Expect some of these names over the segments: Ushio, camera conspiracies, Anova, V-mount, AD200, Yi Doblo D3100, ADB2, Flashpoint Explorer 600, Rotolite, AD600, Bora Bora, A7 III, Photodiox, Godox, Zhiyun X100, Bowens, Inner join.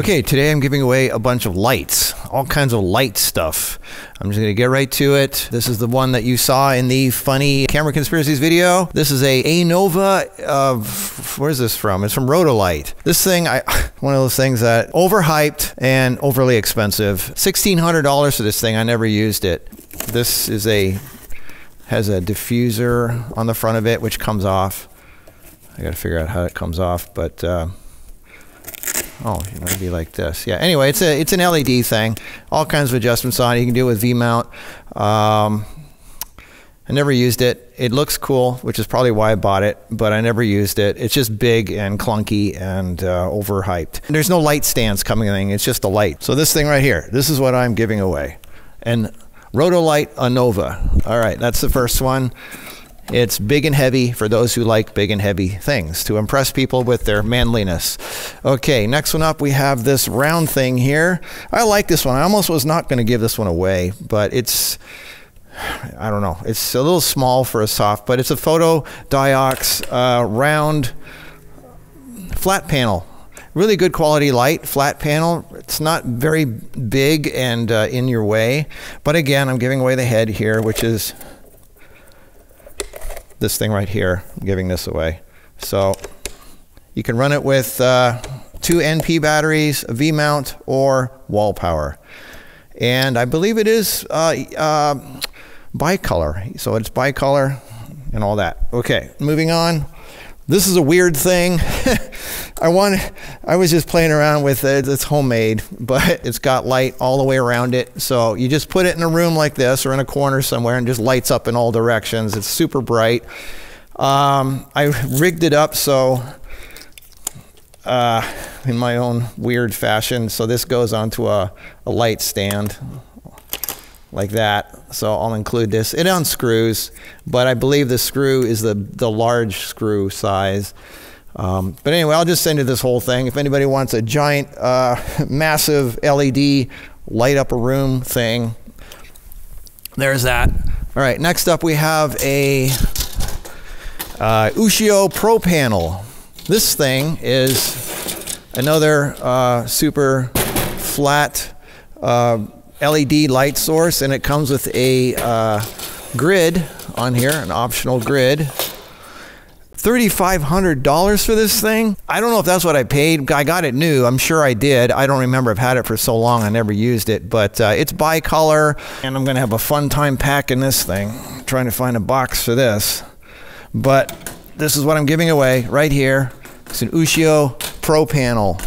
Okay, today I'm giving away a bunch of lights, all kinds of light stuff. I'm just gonna get right to it. This is the one that you saw in the funny camera conspiracies video. This is a Anova, where's this from? It's from Rotolite. This thing, one of those things that overhyped and overly expensive. $1,600 for this thing, I never used it. This is has a diffuser on the front of it, which comes off. I gotta figure out how it comes off, but oh, you want to be like this. Yeah, anyway, it's an LED thing. All kinds of adjustments on it. You can do it with V-mount. I never used it. It looks cool, which is probably why I bought it, but I never used it. It's just big and clunky and overhyped. And there's no light stands coming in. It's just a light. So this thing right here, this is what I'm giving away. And Rotolite Anova. All right, that's the first one. It's big and heavy for those who like big and heavy things, to impress people with their manliness. Okay, next one up, we have this round thing here. I like this one. I almost was not going to give this one away, but it's, I don't know, it's a little small for a soft, but it's a Photodiox round flat panel. Really good quality light, flat panel. It's not very big and in your way, but again, I'm giving away the head here, which is this thing right here. I'm giving this away. So you can run it with two NP batteries, a V-mount, or wall power. And I believe it is bi-color. So it's bi-color and all that. Okay, moving on. This is a weird thing. I was just playing around with it. It's homemade, but it's got light all the way around it. So you just put it in a room like this or in a corner somewhere and just lights up in all directions. It's super bright. I rigged it up so in my own weird fashion. So this goes onto a light stand like that. So I'll include this. It unscrews, but I believe the screw is the large screw size. But anyway, I'll just send you this whole thing. If anybody wants a giant, massive LED light up a room thing, there's that. All right, next up we have a Ushio Pro Panel. This thing is another super flat LED light source, and it comes with a grid on here, an optional grid. $3,500 for this thing? I don't know if that's what I paid. I got it new. I'm sure I did. I don't remember. I've had it for so long. I never used it, but it's bi-color, and I'm going to have a fun time packing this thing. I'm trying to find a box for this, but this is what I'm giving away right here. It's an Ushio Pro Panel.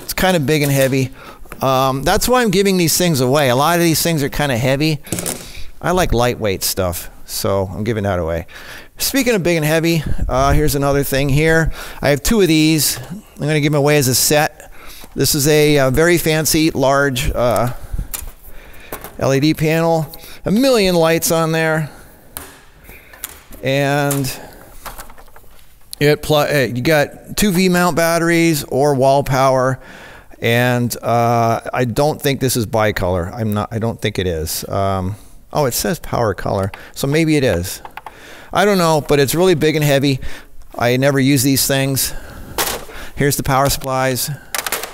It's kind of big and heavy. That's why I'm giving these things away. A lot of these things are kind of heavy. I like lightweight stuff, so I'm giving that away. Speaking of big and heavy, here's another thing here. I have two of these. I'm going to give them away as a set. This is a very fancy, large LED panel. A million lights on there. And you got two V-mount batteries or wall power. And I don't think this is bi-color. I don't think it is. Oh, it says power color, so maybe it is. I don't know, but it's really big and heavy. I never use these things. Here's the power supplies.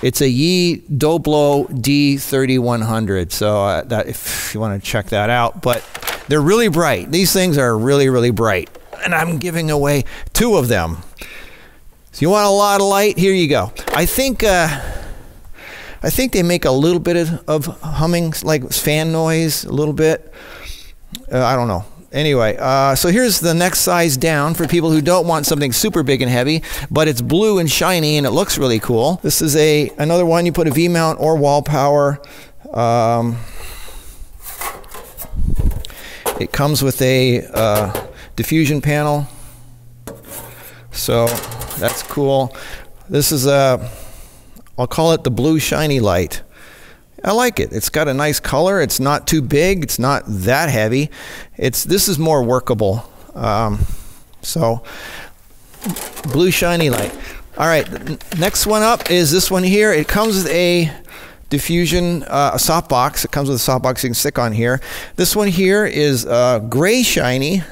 It's a Yi Doblo D3100, so that, if you want to check that out. But they're really bright. These things are really, really bright. And I'm giving away two of them. So you want a lot of light? Here you go. I think they make a little bit of humming, like fan noise, a little bit. I don't know. Anyway, so here's the next size down for people who don't want something super big and heavy, but it's blue and shiny and it looks really cool. This is another one. You put a V-mount or wall power. It comes with a diffusion panel, so that's cool. This is I'll call it the blue shiny light. I like it. It's got a nice color. It's not too big. It's not that heavy. This is more workable. So blue shiny light. All right, next one up is this one here. It comes with a diffusion, a softbox. It comes with a softbox you can stick on here. This one here is gray shiny.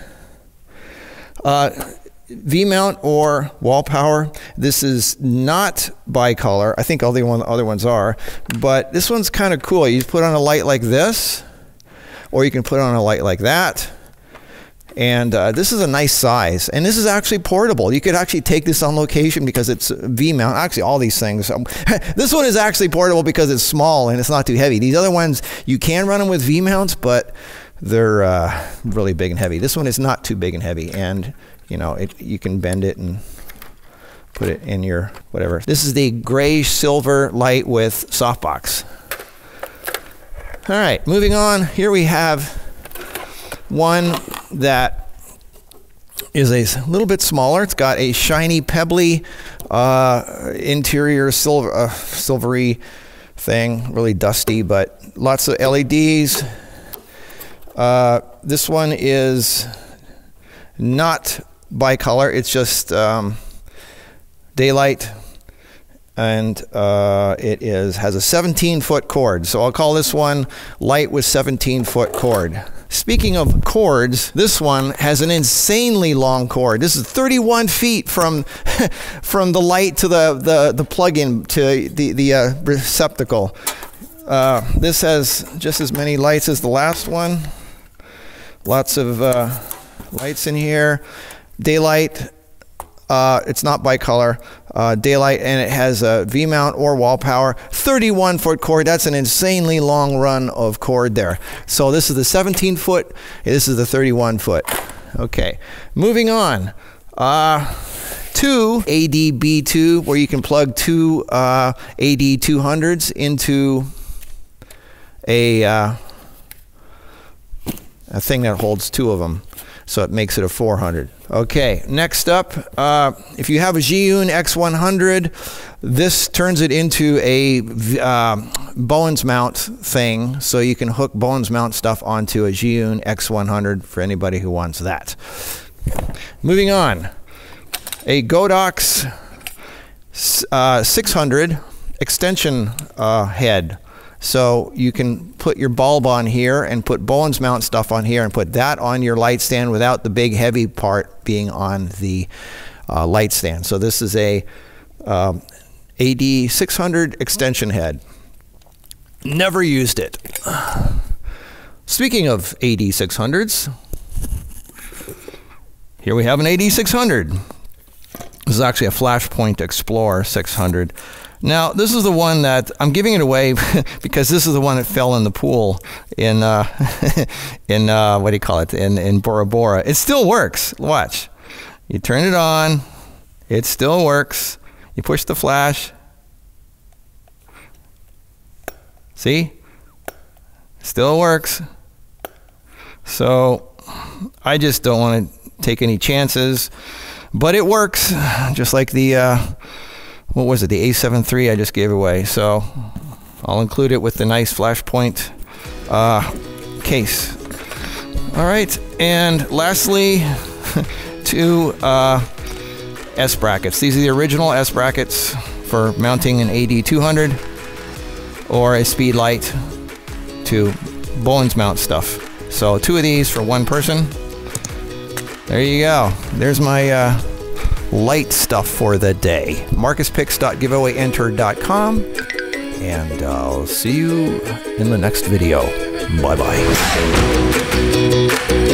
V-mount or wall power. This is not bicolor. I think all the other ones are, but this one's kind of cool. You put on a light like this, or you can put on a light like that. And this is a nice size, and this is actually portable. You could actually take this on location because it's V-mount. Actually, all these things. This one is actually portable because it's small and it's not too heavy. These other ones, you can run them with V-mounts, but they're really big and heavy. This one is not too big and heavy, and you know, you can bend it and put it in your whatever. This is the gray silver light with softbox. All right, moving on. Here we have one that is a little bit smaller. It's got a shiny, pebbly interior, silver, silvery thing, really dusty, but lots of LEDs. This one is not bicolor. It's just daylight, and it has a 17-foot cord. So I'll call this one light with 17-foot cord. Speaking of cords, this one has an insanely long cord. This is 31 feet from the light to the plug-in to the receptacle. This has just as many lights as the last one. Lots of lights in here. Daylight. It's not bicolor. Daylight, and it has a V-mount or wall power. 31-foot cord. That's an insanely long run of cord there. So this is the 17-foot. This is the 31-foot. Okay, moving on. Two ADB2, where you can plug two AD200s into a thing that holds two of them. So it makes it a 400. Okay, next up, if you have a Zhiyun X100, this turns it into a Bowens mount thing, so you can hook Bowens mount stuff onto a Zhiyun X100 for anybody who wants that. Moving on, a Godox 600 extension head. So you can put your bulb on here and put Bowens mount stuff on here and put that on your light stand without the big heavy part being on the light stand. So this is a AD600 extension head. Never used it. Speaking of AD600s, here we have an AD600. This is actually a Flashpoint Explorer 600. Now, this is the one that I'm giving it away because this is the one that fell in the pool in what do you call it, in Bora Bora. It still works. Watch. You turn it on. It still works. You push the flash. See? Still works. So I just don't want to take any chances, but it works just like the what was it? The A7 III I just gave away. So I'll include it with the nice Flashpoint case. All right, and lastly, two S brackets. These are the original S brackets for mounting an AD200 or a speed light to Bowens mount stuff. So two of these for one person. There you go. There's my light stuff for the day. MarcusPicks.giveawayenter.com, and I'll see you in the next video. Bye bye.